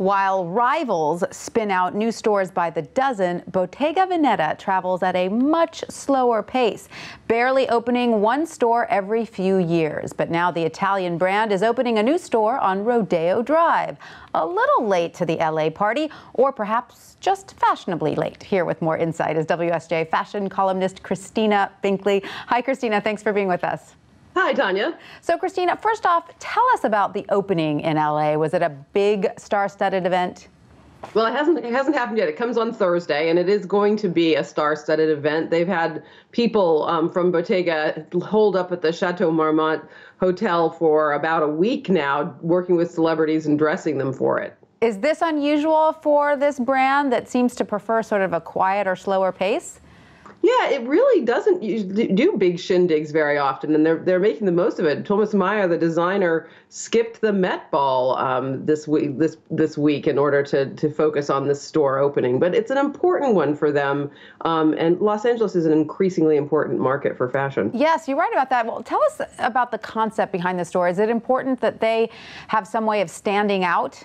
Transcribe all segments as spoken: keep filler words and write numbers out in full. While rivals spin out new stores by the dozen, Bottega Veneta travels at a much slower pace, barely opening one store every few years. But now the Italian brand is opening a new store on Rodeo Drive. A little late to the L A party, or perhaps just fashionably late. Here with more insight is W S J fashion columnist Christina Binkley. Hi, Christina. Thanks for being with us. Hi, Tanya. So, Christina, first off, tell us about the opening in L A. Was it a big star-studded event? Well, it hasn't, it hasn't happened yet. It comes on Thursday, and it is going to be a star-studded event. They've had people um, from Bottega holed up at the Chateau Marmont Hotel for about a week now, working with celebrities and dressing them for it. Is this unusual for this brand that seems to prefer sort of a quiet or slower pace? Yeah, it really doesn't do big shindigs very often, and they're they're making the most of it. Tomas Maier, the designer, skipped the Met ball um, this week this this week in order to to focus on this store opening. But it's an important one for them, um, and Los Angeles is an increasingly important market for fashion. Yes, you're right about that. Well, tell us about the concept behind the store. Is it important that they have some way of standing out?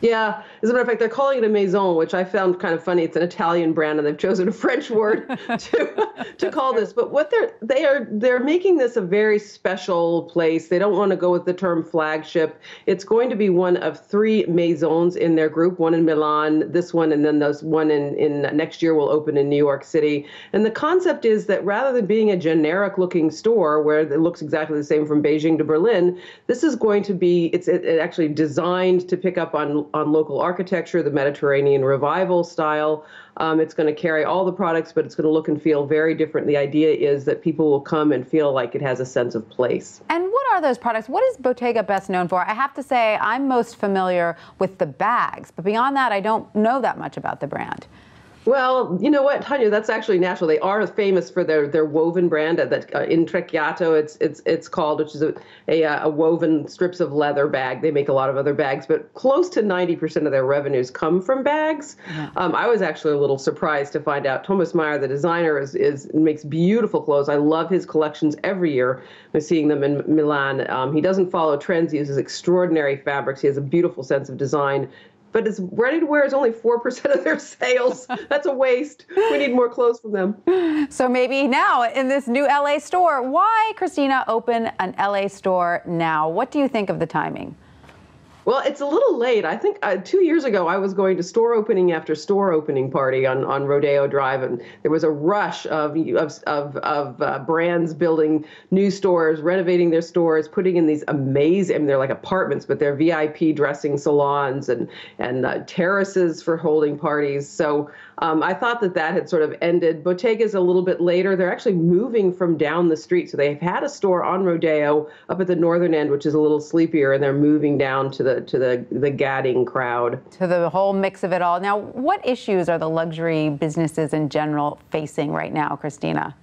Yeah, as a matter of fact, they're calling it a Maison, which I found kind of funny. It's an Italian brand, and they've chosen a French word to to call this. But what they're they are they're making this a very special place. They don't want to go with the term flagship. It's going to be one of three Maisons in their group: one in Milan, this one, and then those one in in next year will open in New York City. And the concept is that rather than being a generic-looking store where it looks exactly the same from Beijing to Berlin, this is going to be it's it, it actually designed to pick up on. on local architecture, the Mediterranean Revival style. Um, it's going to carry all the products, but it's going to look and feel very different. The idea is that people will come and feel like it has a sense of place. And what are those products? What is Bottega best known for? I have to say I'm most familiar with the bags, but beyond that, I don't know that much about the brand. Well, you know what, Tanya, that's actually natural. They are famous for their their woven brand, that uh, Intrecciato, it's it's it's called, which is a, a a woven strips of leather bag. They make a lot of other bags, but close to ninety percent of their revenues come from bags. Yeah. Um, I was actually a little surprised to find out Tomas Maier, the designer, is is makes beautiful clothes. I love his collections every year. I'm seeing them in Milan. Um, he doesn't follow trends. He uses extraordinary fabrics. He has a beautiful sense of design. But it's ready-to-wear is only four percent of their sales. That's a waste. We need more clothes from them. So maybe now in this new L A store, why, Christina, open an L A store now? What do you think of the timing? Well, it's a little late. I think uh, two years ago, I was going to store opening after store opening party on, on Rodeo Drive, and there was a rush of of of, of uh, brands building new stores, renovating their stores, putting in these amazing, I mean, they're like apartments, but they're V I P dressing salons and, and uh, terraces for holding parties. So um, I thought that that had sort of ended. Bottega's a little bit later. They're actually moving from down the street. So they've had a store on Rodeo up at the northern end, which is a little sleepier, and they're moving down to the to the, the gadding crowd. To the whole mix of it all. Now, what issues are the luxury businesses in general facing right now, Christina?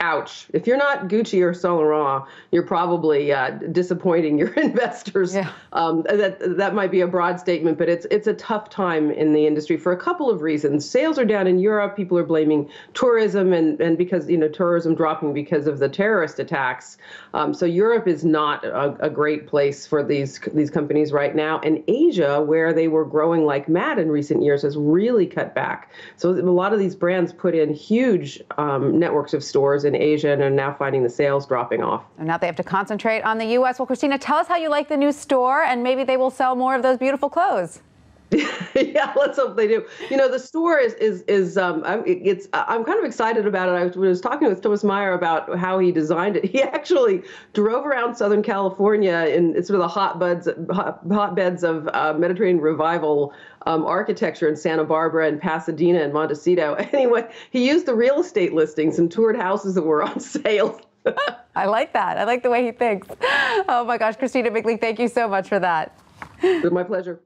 Ouch. If you're not Gucci or Saint Laurent, you're probably uh, disappointing your investors. Yeah. Um, that that might be a broad statement, but it's it's a tough time in the industry for a couple of reasons. Sales are down in Europe. People are blaming tourism and, and because, you know, tourism dropping because of the terrorist attacks. Um, so Europe is not a, a great place for these these companies right now. And Asia, where they were growing like mad in recent years, has really cut back. So a lot of these brands put in huge um, networks of stores in Asia and are now finding the sales dropping off. And now they have to concentrate on the U S Well, Christina, tell us how you like the new store, and maybe they will sell more of those beautiful clothes. Yeah, let's hope they do. You know, the store is is is um, I'm, it's I'm kind of excited about it. I was, was talking with Tomas Maier about how he designed it. He actually drove around Southern California in sort of the hotbeds hot, hotbeds of uh, Mediterranean Revival um, architecture in Santa Barbara and Pasadena and Montecito. Anyway, he used the real estate listings and toured houses that were on sale. I like that. I like the way he thinks. Oh my gosh, Christina Binkley, thank you so much for that. It's my pleasure.